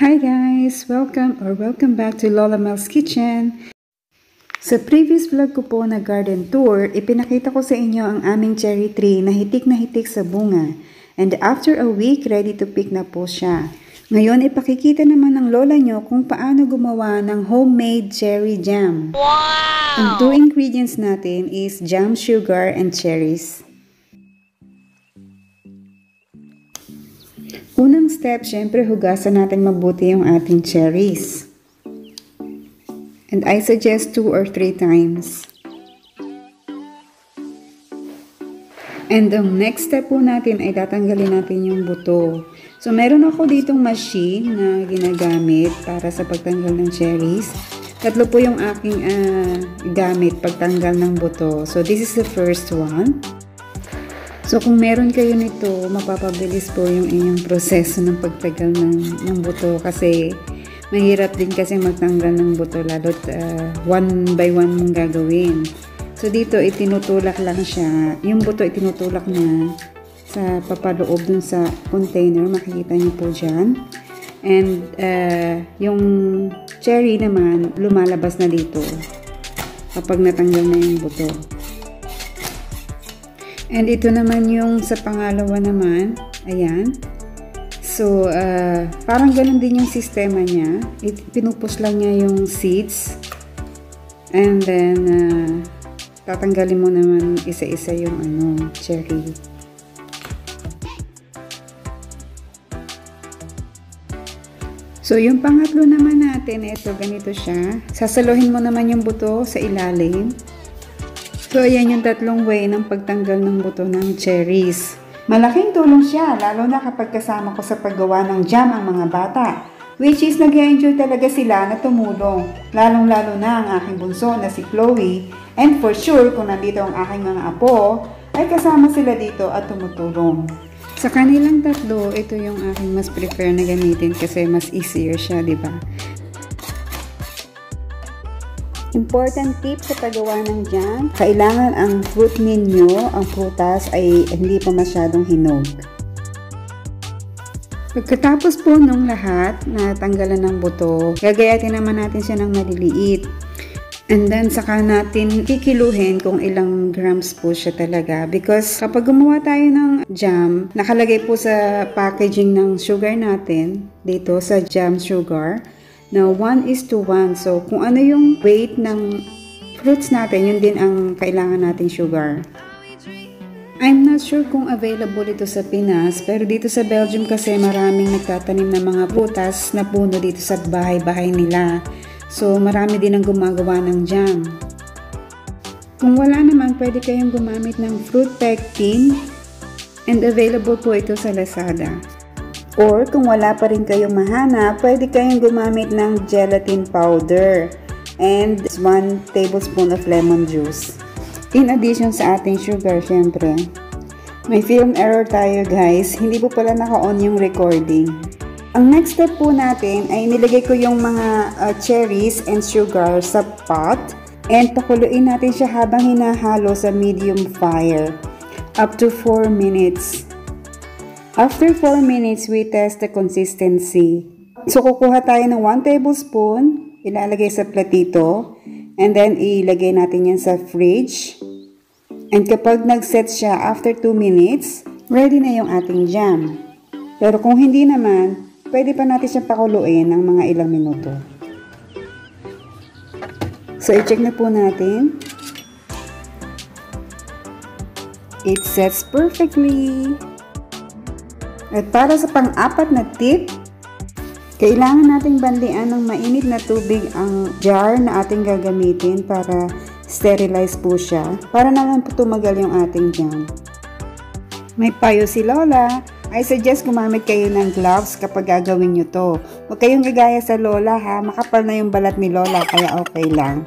Hi guys, welcome back to Lola Mel's Kitchen. Sa previous vlog ko po na garden tour, ipinakita ko sa inyo ang aming cherry tree na hitik sa bunga. And after a week, ready to pick na po siya. Ngayon, ipakikita naman ng lola nyo kung paano gumawa ng homemade cherry jam. Wow! Ang two ingredients natin is jam sugar and cherries. Unang step, syempre hugasan natin mabuti yung ating cherries. And I suggest 2 or 3 times. And ang next step po natin ay tatanggalin natin yung buto. So meron ako ditong machine na ginagamit para sa pagtanggal ng cherries. 3 po yung aking gamit pagtanggal ng buto. So this is the first one. So kung meron kayo nito, mapapabilis po yung inyong proseso ng pagtanggal ng buto kasi mahirap din kasi magtanggal ng buto lalo't one by one mong gagawin. So dito itinutulak lang siya. Yung buto itinutulak na sa papaloob dun sa container. Makikita niyo po dyan. And yung cherry naman lumalabas na dito kapag natanggal na yung buto. And ito naman yung sa pangalawa naman. Ayan. So, parang ganun din yung sistema niya. Pinupush lang niya yung seeds. And then, tatanggalin mo naman isa-isa yung cherry. So, yung pangatlo naman natin, ito, ganito siya. Sasaluhin mo naman yung buto sa ilalim. So, ayan yung 3 way ng pagtanggal ng buto ng cherries. Malaking tulong siya, lalo na kapag kasama ko sa paggawa ng jam ang mga bata. Which is, nag-enjoy talaga sila na tumulong. Lalong-lalo na ang aking bunso na si Chloe. And for sure, kung nandito ang aking mga apo, ay kasama sila dito at tumutulong. Sa kanilang 3, ito yung aking mas prefer na gamitin kasi mas easier siya, diba? Important tip sa paggawa ng jam, kailangan ang fruit ninyo, ang prutas ay hindi pa masyadong hinog. Pagkatapos po nung lahat na tanggalan ng buto, gagayatin naman natin siya ng maliliit. And then saka natin kikiluhin kung ilang grams po siya talaga because kapag gumawa tayo ng jam, nakalagay po sa packaging ng sugar natin, dito sa jam sugar. Now, 1:1. So, kung ano yung weight ng fruits natin, yun din ang kailangan natin sugar. I'm not sure kung available ito sa Pinas, pero dito sa Belgium kasi maraming nagtatanim ng mga prutas na puno dito sa bahay-bahay nila. So, marami din ang gumagawa ng jam. Kung wala naman, pwede kayong gumamit ng fruit pectin and available po ito sa Lazada. Or kung wala pa rin kayong mahanap, pwede kayong gumamit ng gelatin powder and 1 tablespoon of lemon juice. In addition sa ating sugar, syempre. May film error tayo guys, hindi po pala naka-on yung recording. Ang next step po natin ay nilagay ko yung mga cherries and sugar sa pot and pakuluin natin siya habang hinahalo sa medium fire up to 4 minutes. After 4 minutes, we test the consistency. So, kukuha tayo ng 1 tablespoon, ilalagay sa platito, and then ilagay natin yan sa fridge. And kapag nag-set siya after 2 minutes, ready na yung ating jam. Pero kung hindi naman, pwede pa natin siyang pakuluin ng mga ilang minuto. So, i-check na po natin. It sets perfectly. At para sa pang-apat na tip, kailangan nating banlian ng mainit na tubig ang jar na ating gagamitin para sterilize po siya para naman po tumagal yung ating jam. May payo si Lola. I suggest gumamit kayo ng gloves kapag gagawin nyo to. Huwag kayong gagaya sa Lola ha, makapal na yung balat ni Lola kaya okay lang.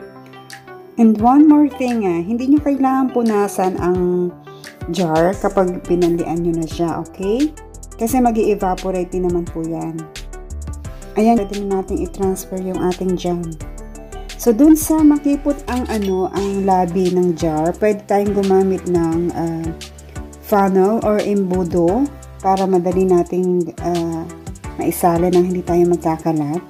And one more thing hindi nyo kailangan punasan ang jar kapag pinanlian nyo na siya, okay? Kasi mag-i-evaporate naman po yan. Ayan, pwede natin i-transfer yung ating jam. So, dun sa makipot ang ang labi ng jar, pwede tayong gumamit ng funnel or embudo para madali nating maisali nang hindi tayo magkakalat.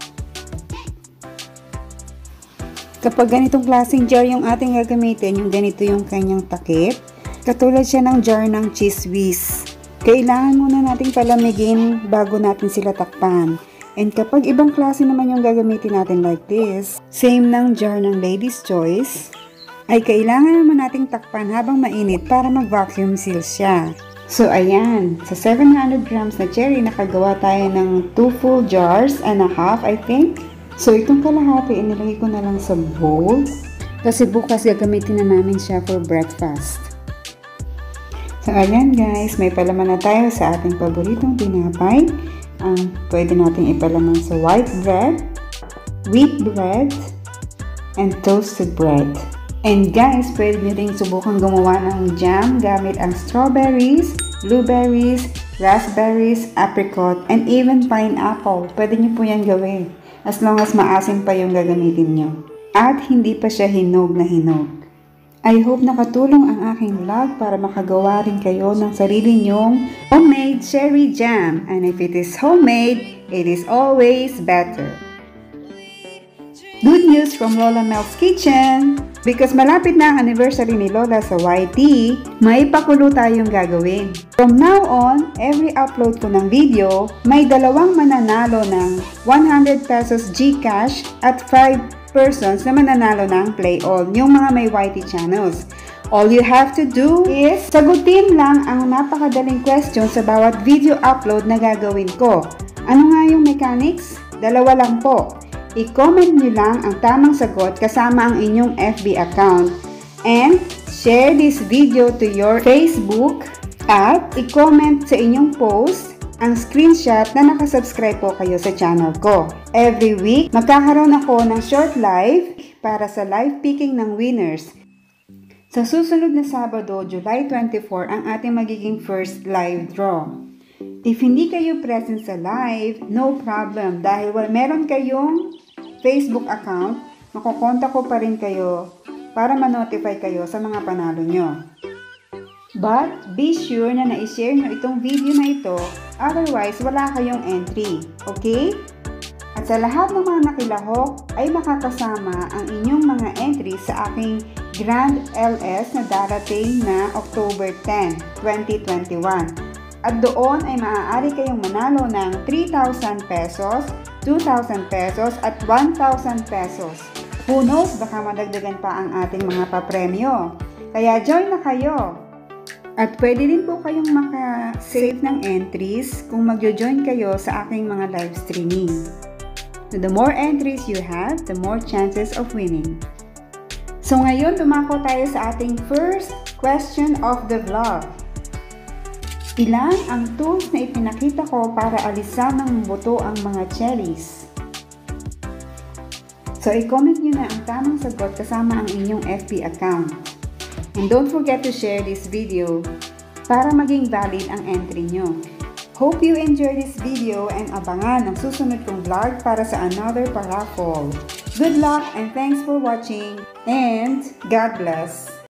Kapag ganitong klaseng jar yung ating gagamitin, yung ganito yung kanyang takip. Katulad siya ng jar ng Cheese Whiz. Kailangan muna nating palamigin bago natin sila takpan. And kapag ibang klase naman yung gagamitin natin like this, same ng jar ng Ladies Choice, ay kailangan naman nating takpan habang mainit para mag-vacuum seal siya. So ayan, sa 700 grams na cherry, nakagawa tayo ng 2 full jars and a half, I think. So itong kalahati, inilagay ko na lang sa bowl. Kasi bukas gagamitin na namin siya for breakfast. So ayan guys, may palaman na tayo sa ating paboritong tinapay. Pwede nating ipalaman sa white bread, wheat bread, and toasted bread. And guys, pwede nyo rin subukan gumawa ng jam gamit ang strawberries, blueberries, raspberries, apricot, and even pineapple. Pwede nyo po yan gawin as long as maasim pa yung gagamitin nyo. At hindi pa siya hinog na hinog. I hope nakatulong ang aking vlog para makagawa rin kayo ng sarili nyong homemade cherry jam. And if it is homemade, it is always better. Good news from Lola Mel's Kitchen! Because malapit na ang anniversary ni Lola sa YT, may pakulo tayong gagawin. From now on, every upload ko ng video, may dalawang mananalo ng 100 pesos GCash at 5 persons na mananalo ng play all, yung mga may YT channels. All you have to do is sagutin lang ang napakadaling question sa bawat video upload na gagawin ko. Ano nga yung mechanics? Dalawa lang po. I-comment nyo lang ang tamang sagot kasama ang inyong FB account. And share this video to your Facebook at i-comment sa inyong post ang screenshot na nakasubscribe po kayo sa channel ko. Every week, magkakaroon ako ng short live para sa live picking ng winners. Sa susunod na Sabado, July 24, ang ating magiging first live draw. If hindi kayo present sa live, no problem. Dahil meron kayong Facebook account, makukonta ko pa rin kayo para ma-notify kayo sa mga panalo nyo. But be sure na na-share nyo itong video na ito, otherwise wala kayong entry, okay? At sa lahat ng mga nakilahok ay makakasama ang inyong mga entry sa aking Grand LS na darating na October 10, 2021. At doon ay maaari kayong manalo ng 3,000 pesos, 2,000 pesos at 1,000 pesos. Who knows, baka madagdagan pa ang ating mga papremyo. Kaya join na kayo! At pwede din po kayong maka-save ng entries kung magjo-join kayo sa aking mga live streaming. So the more entries you have, the more chances of winning. So ngayon, dumako tayo sa ating first question of the vlog. Ilan ang tools na ipinakita ko para alisan ng buto ang mga cherries? So i-comment nyo na ang tamang sagot kasama ang inyong FB account. And don't forget to share this video para maging valid ang entry nyo. Hope you enjoy this video and abangan ang susunod kong vlog para sa another paraffle. Good luck and thanks for watching and God bless!